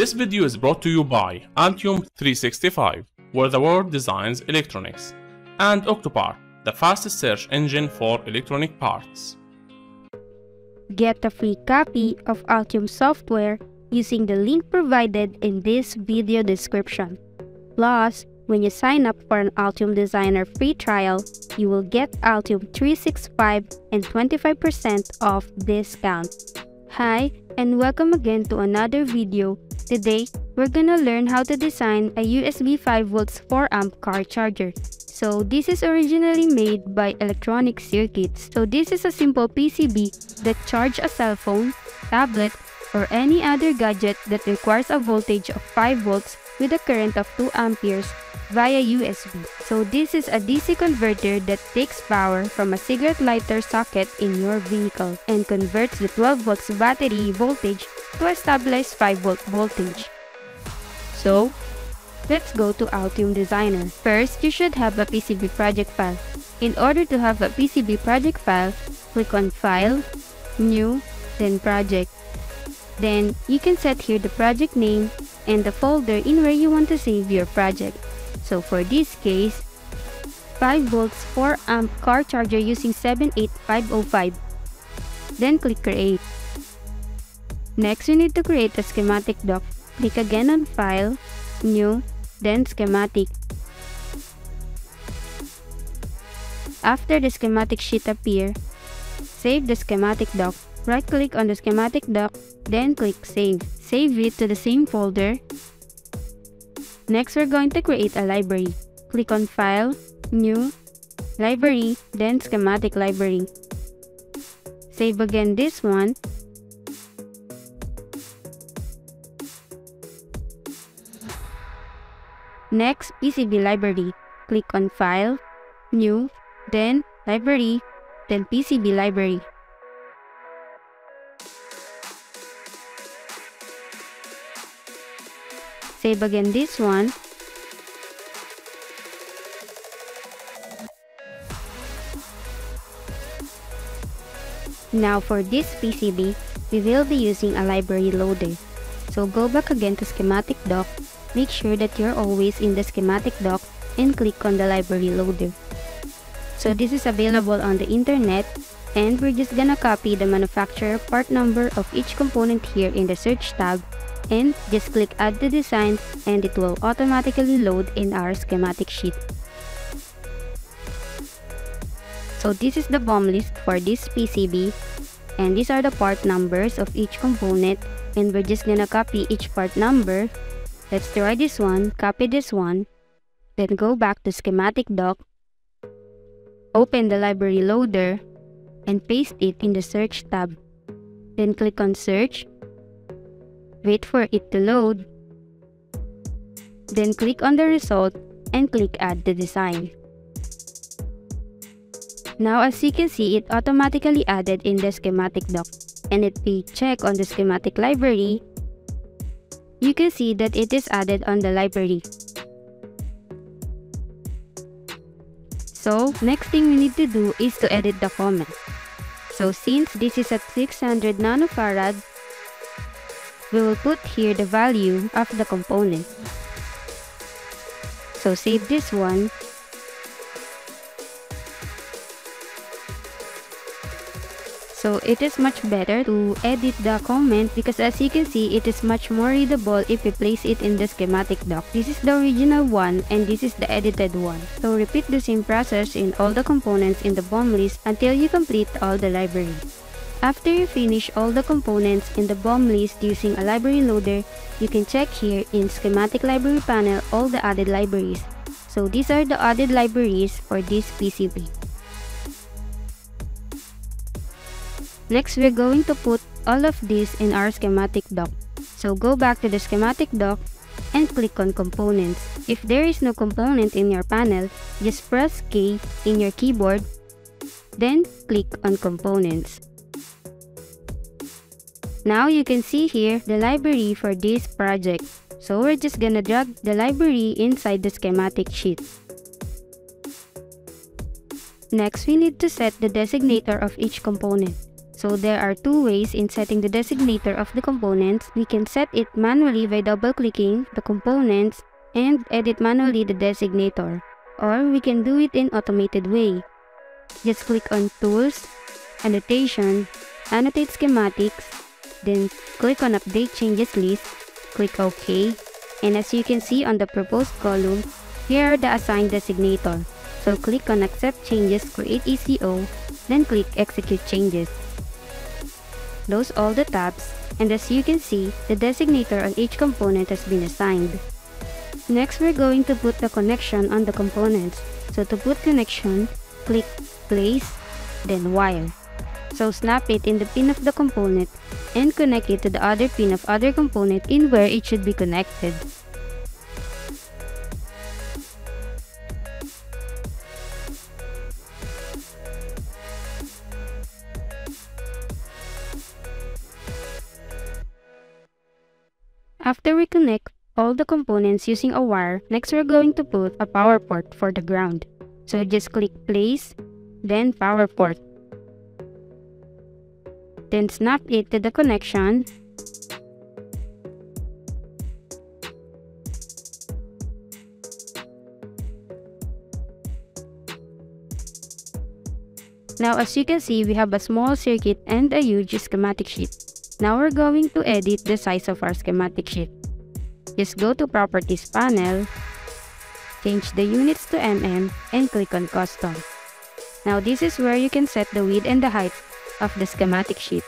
This video is brought to you by Altium 365, where the world designs electronics, and Octopart, the fastest search engine for electronic parts. Get a free copy of Altium software using the link provided in this video description. Plus, when you sign up for an Altium Designer free trial, you will get Altium 365 and 25% off discount. Hi, and welcome again to another video. Today, we're gonna learn how to design a USB 5V 4A car charger. So this is originally made by Electronic Circuits. So this is a simple PCB that charges a cell phone, tablet, or any other gadget that requires a voltage of 5V with a current of 2A via USB. So this is a DC converter that takes power from a cigarette lighter socket in your vehicle and converts the 12V battery voltage to a stabilized 5V voltage. So let's go to Altium Designer. First, you should have a PCB project file. In order to have a PCB project file, click on File, New, then Project. Then you can set here the project name and the folder in where you want to save your project. So for this case, 5V 4A car charger using 78505. Then click Create. Next, you need to create a schematic doc. Click again on File, New, then Schematic. After the schematic sheet appears, save the schematic doc. Right-click on the schematic doc, then click Save. Save it to the same folder. Next, we're going to create a library. Click on File, New, Library, then Schematic Library. Save again this one. Next, PCB Library. Click on File, New, then Library, then PCB Library. Save again this one. Now for this PCB, we will be using a library loader. So go back again to schematic doc, make sure that you're always in the schematic doc, and click on the library loader. So this is available on the internet, and we're just gonna copy the manufacturer part number of each component here in the search tab, and just click Add to Design, and it will automatically load in our schematic sheet. So this is the BOM list for this PCB, and these are the part numbers of each component, and we're just gonna copy each part number. Let's try this one, copy this one, then go back to schematic doc, open the library loader, and paste it in the search tab. Then click on Search. Wait for it to load, then click on the result and click Add to Design. Now, as you can see, it automatically added in the schematic doc, and if we check on the schematic library, you can see that it is added on the library. So next thing we need to do is to edit the comment. So since this is at 600 nanofarad, we will put here the value of the component. So save this one. So it is much better to edit the comment because, as you can see, it is much more readable if you place it in the schematic doc. This is the original one and this is the edited one. So repeat the same process in all the components in the BOM list until you complete all the library. After you finish all the components in the BOM list using a library loader, you can check here in Schematic Library panel all the added libraries. So these are the added libraries for this PCB. Next, we're going to put all of these in our schematic doc. So go back to the schematic doc and click on Components. If there is no component in your panel, just press K in your keyboard, then click on Components. Now you can see here the library for this project. So we're just gonna drag the library inside the schematic sheet. Next, we need to set the designator of each component. So there are two ways in setting the designator of the components. We can set it manually by double-clicking the components and edit manually the designator, or we can do it in automated way. Just click on Tools, Annotation, Annotate Schematics, then click on Update Changes List, click OK, and as you can see on the proposed column, here are the assigned designator. So click on Accept Changes, Create ECO, then click Execute Changes. Close all the tabs, and as you can see, the designator on each component has been assigned. Next, we're going to put the connection on the components. So to put connection, click Place, then Wire. So snap it in the pin of the component and connect it to the other pin of other component in where it should be connected. After we connect all the components using a wire, next we're going to put a power port for the ground. So just click Place, then Power Port. Then snap it to the connection. Now as you can see, we have a small circuit and a huge schematic sheet. Now we're going to edit the size of our schematic sheet. Just go to Properties panel, change the units to mm, and click on Custom. Now this is where you can set the width and the height of the schematic sheet.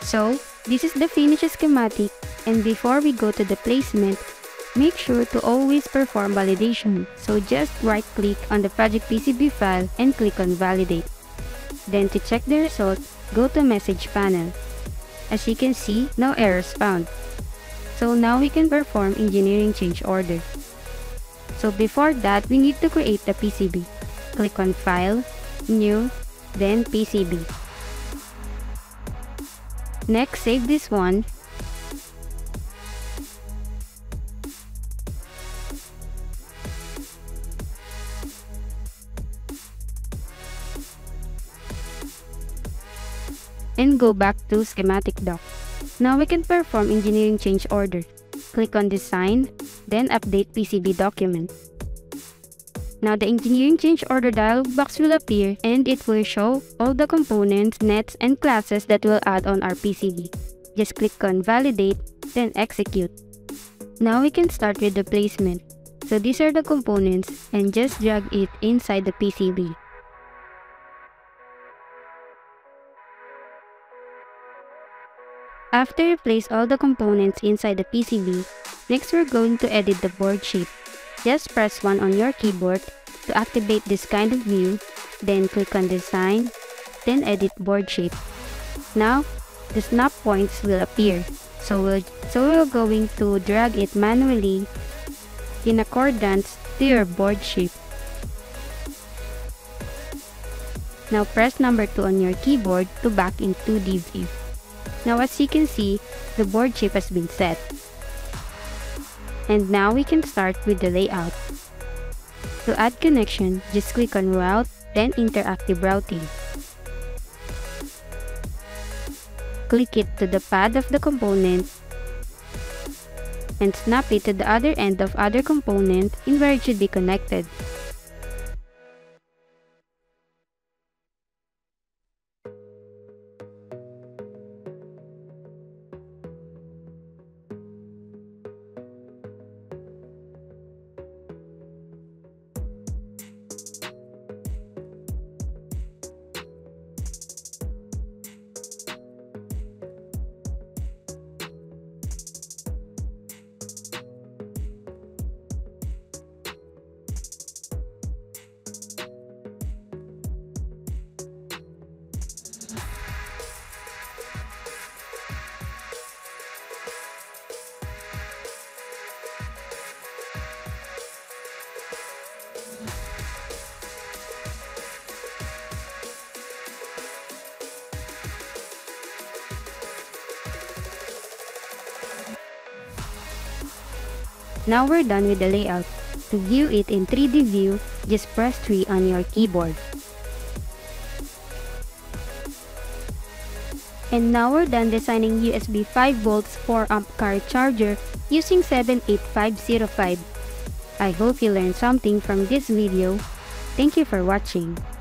So this is the finished schematic, and before we go to the placement, make sure to always perform validation. So just right click on the project PCB file and click on Validate. Then to check the result, go to Message panel. As you can see, no errors found. So now we can perform engineering change order. So before that, we need to create the PCB. Click on File, New, then PCB. Next, save this one. And go back to Schematic Doc. Now we can perform engineering change order. Click on Design, then Update PCB document. Now the engineering change order dialog box will appear, and it will show all the components, nets, and classes that will add on our PCB. Just click on Validate, then Execute. Now we can start with the placement. So these are the components, and just drag it inside the PCB. After you place all the components inside the PCB, next we're going to edit the board shape. Just press 1 on your keyboard to activate this kind of view, then click on Design, then Edit Board Shape. Now, the snap points will appear, so we're going to drag it manually in accordance to your board shape. Now press number 2 on your keyboard to back in 2D view. Now as you can see, the board shape has been set. And now we can start with the layout. To add connection, just click on Route, then Interactive Routing. Click it to the pad of the component and snap it to the other end of other component in where it should be connected. Now we're done with the layout. To view it in 3D view, just press 3 on your keyboard. And now we're done designing USB 5V 4A car charger using 78S05. I hope you learned something from this video. Thank you for watching.